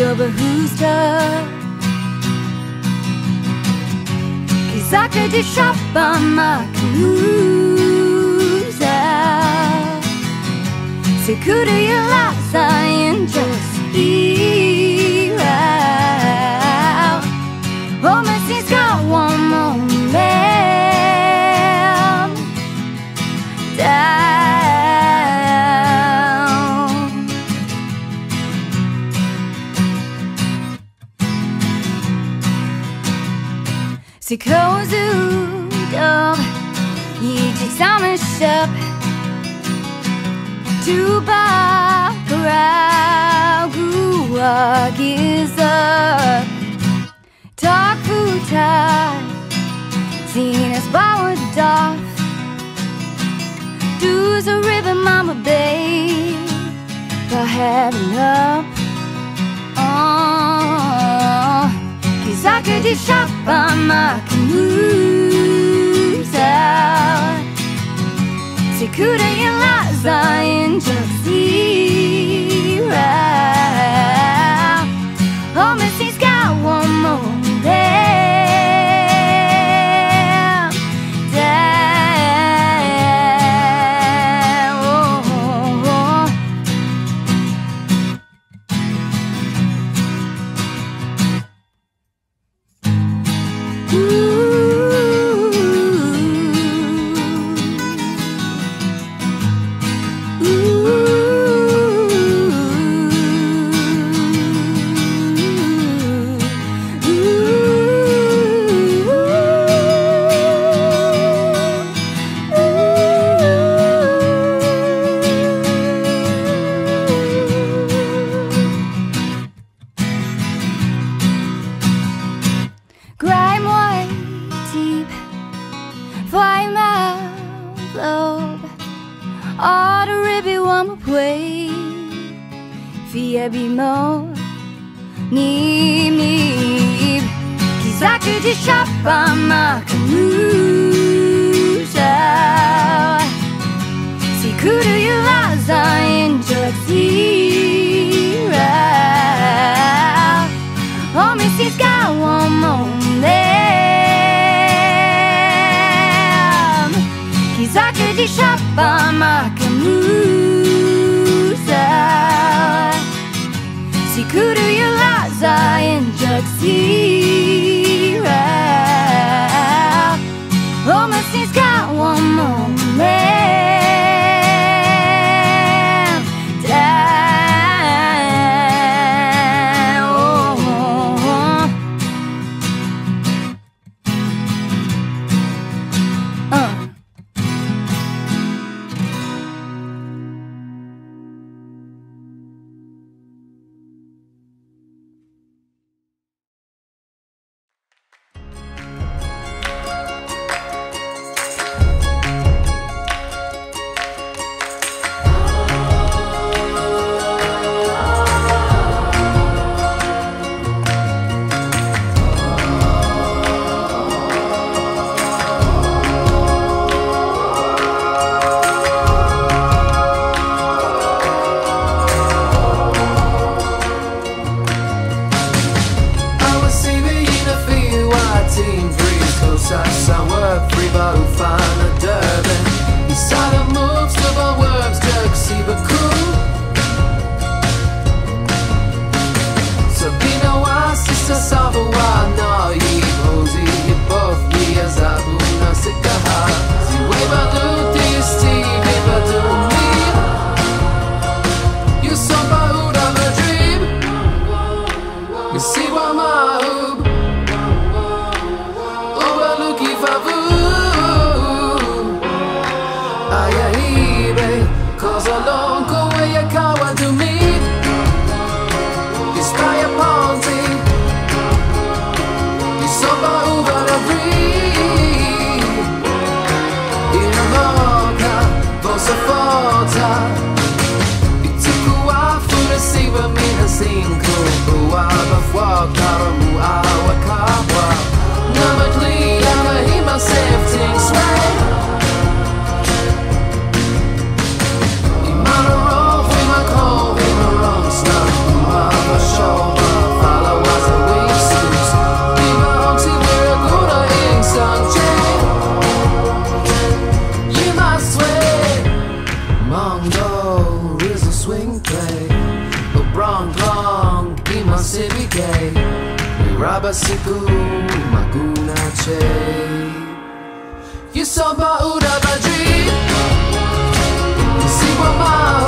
over who's tough. Kizaka de shoppa makuza Sekuru yalaza and just irao. Homer's got one more man down. Sekozu dove, you just summoned up to Bakura Gua Giza Takuta Zena's powered off. Do's a river, mama, babe, for heaven up. Oh, Kizaka de Shoppa Makusa Sekura Yalaza and just zero. Oh, Missy's got one more there down. Show sibigay miraba siku magunache Yusoba urabadri Siwa mahu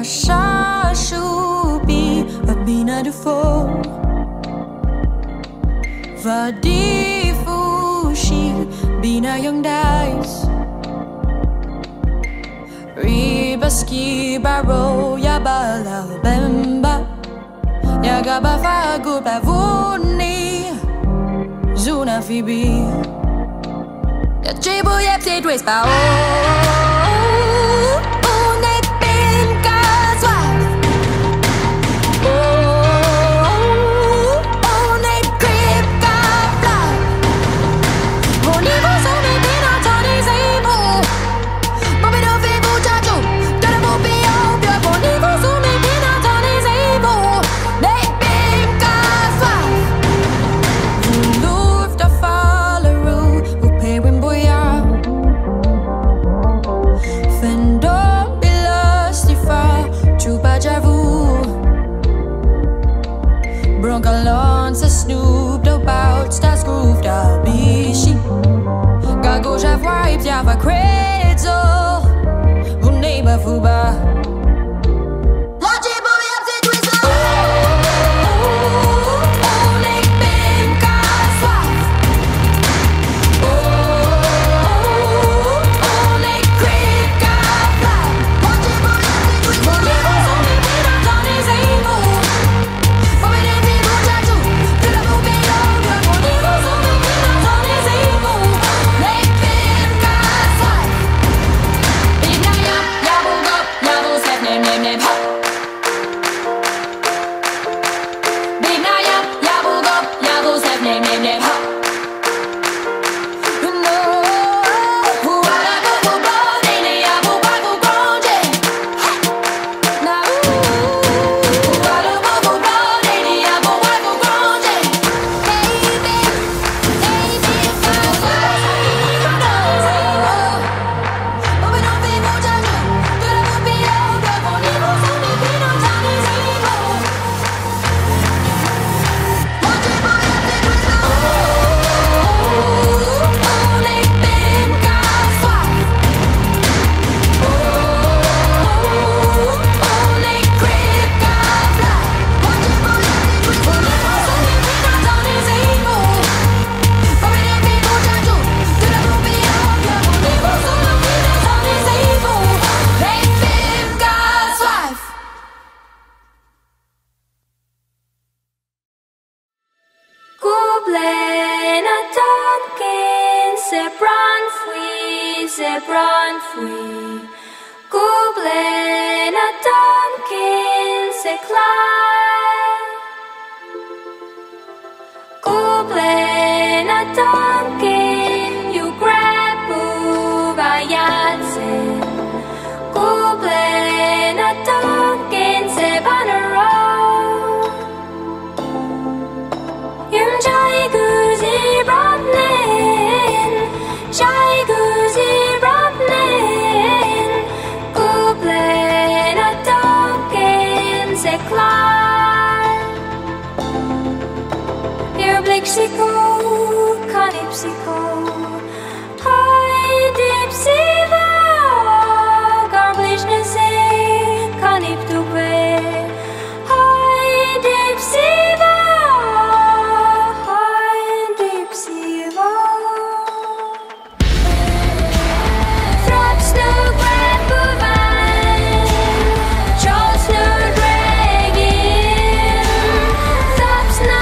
Așa aș iubi, bine de foc va difuși, bine yang dais Ribaski baro, ya balau bemba Ya gaba fagu plavuni, zuna fibi Ya cibu yep te dwes pao Helena Tompkins, ze Brunswick, Kublena Tompkins, ze Klein, Kublena Tompkins, you grab Buvayatse, Kublena Tompkins, ze Banero. Dipsico, calypsico, hoi dipsiva, garbližne se, calyptube, hoi dipsiva, hoi dipsiva. Throps no grab of mine, Charles no dragging, Throps no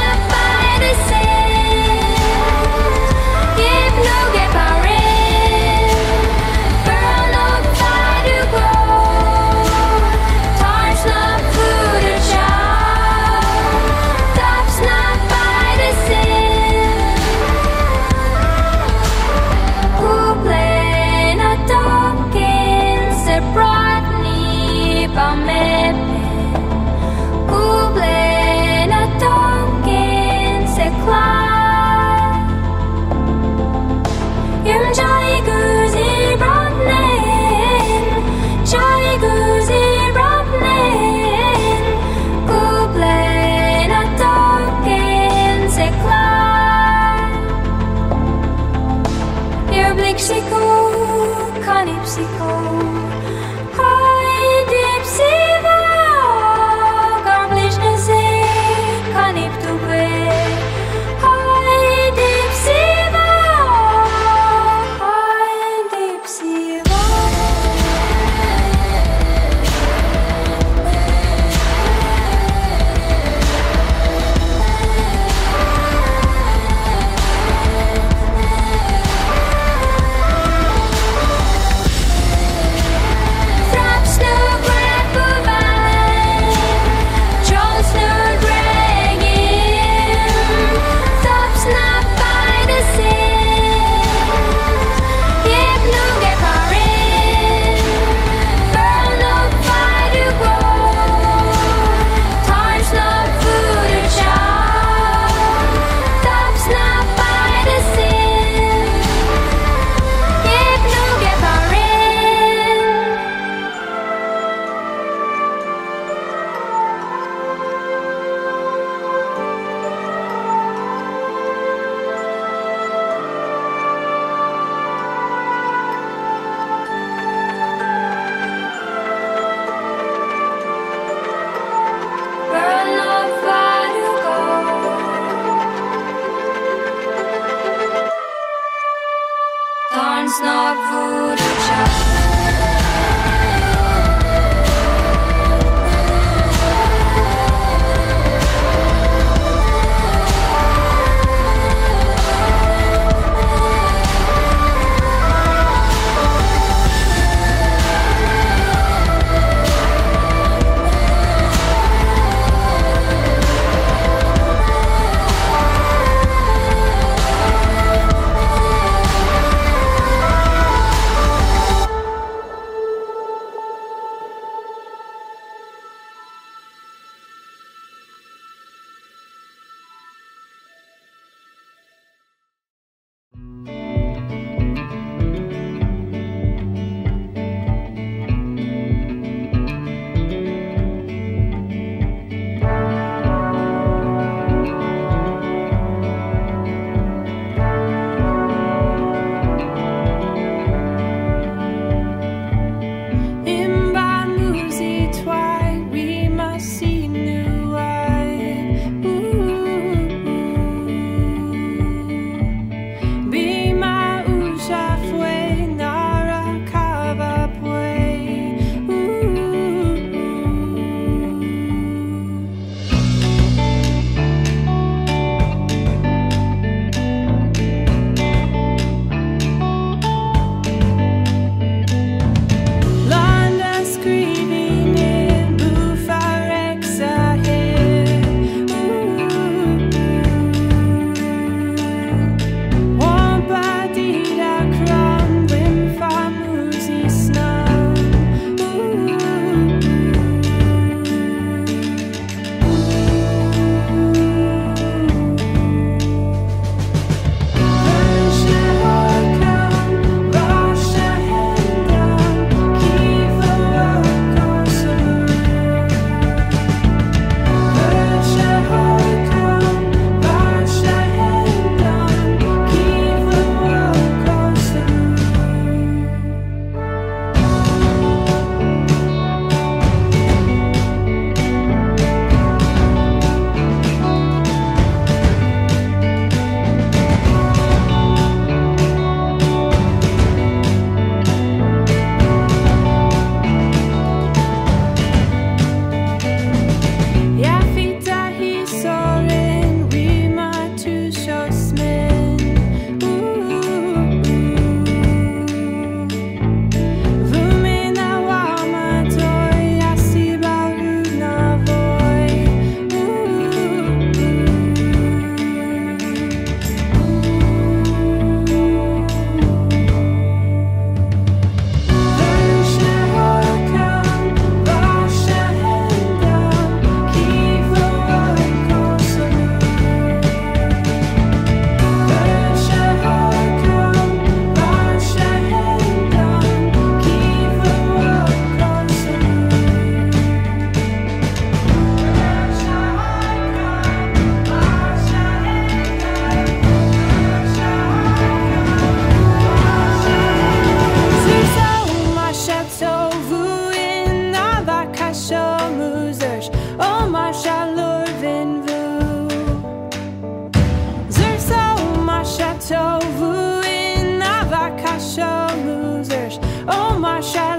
Chateau vous et Navacacha losers. Oh my Chateau.